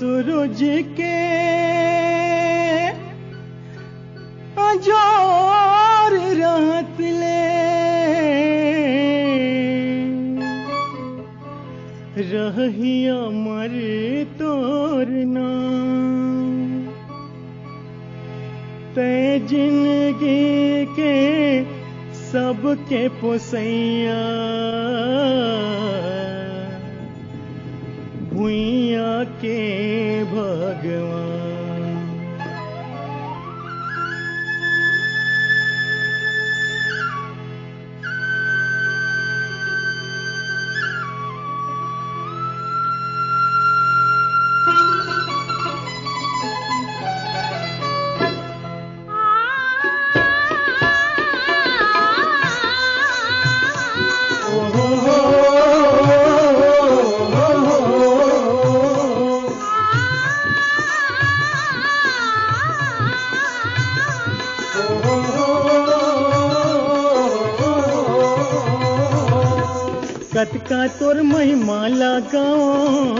सूरज के अंजार रात ले रही अमर तोरना ते जिंदगी के सबके पोसैया भुइया के भगवान। कतका तोर महिमा ल गाँव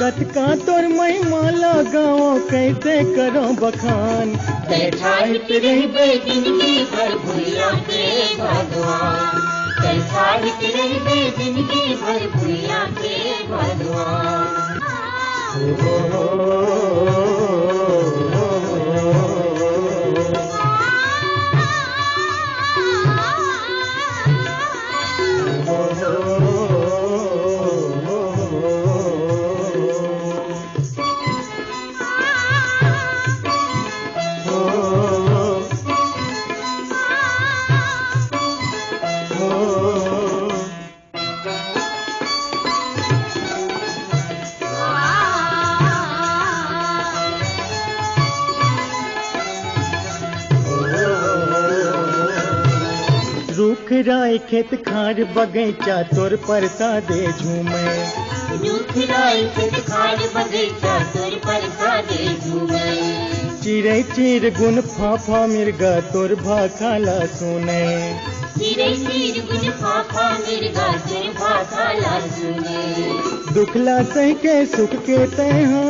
कतका तोर महिमा ल गाँव कैसे करो बखान राय खेत खार बगैचा तोर परसादे झूमे चिड़ै चिर गुन फाफा मिर्गा तोर भाखाला सुने दुखला सह के सुख के तैहा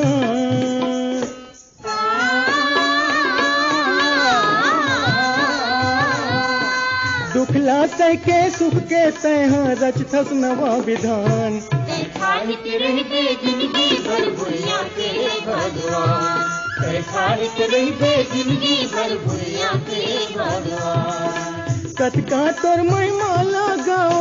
दुखला सह के सुख के तह रचथस नवा विधान कतका तोर महिमा ल गाओ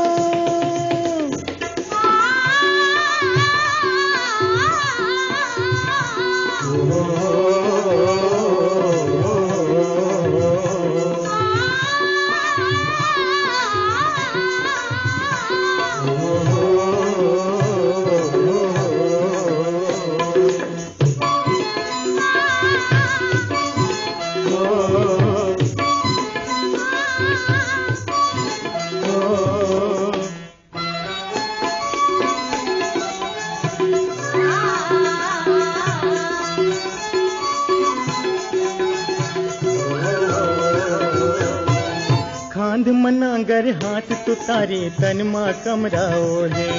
कांध मनांगर हाथ तुतारे तन माँ कमरा ओले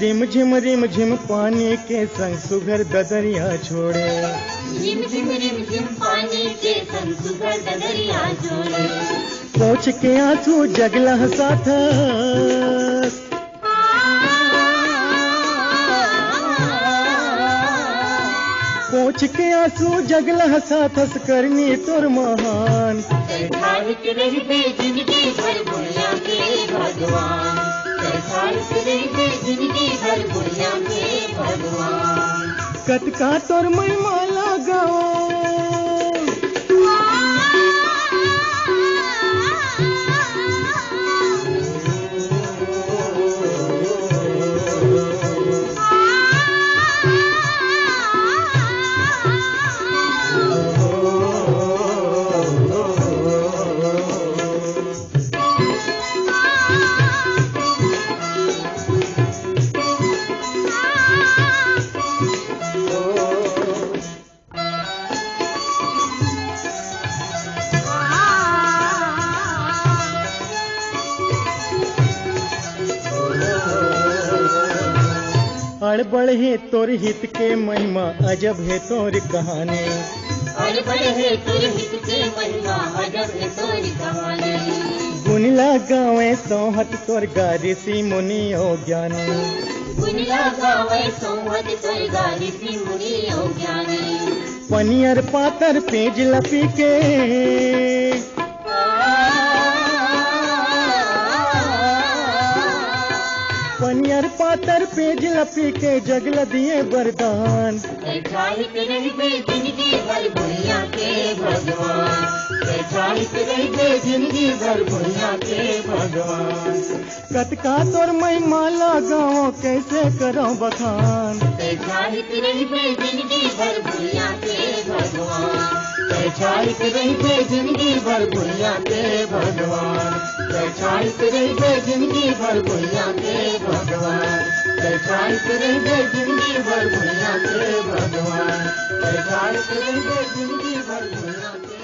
रिम झिम पानी के संग सुघर ददरिया छोड़े पोछ के आंसू जगला साथ पोछ के आंसू जगला हंसा थस करनी तोर महान कतका तोर महिमा ल बढ़े तोर हित के महिमा, अजब है तोर कहानी। और बढ़े तोर हित के महिमा, अजब है तोर कहानी। गुनला गावे सोहत तोर गा ऋषि मुनि ओ ज्ञानी। गुनला गावे सोहत तोर गा ऋषि मुनि ओ ज्ञानी। पनियर पातर पेज लपी के पनियर पातर पेज लपी के जगल दिए वरदान। कतका तोर महिमा ल गाँव कैसे करो बखान। जिंदगी भर भुलिया के भगवान।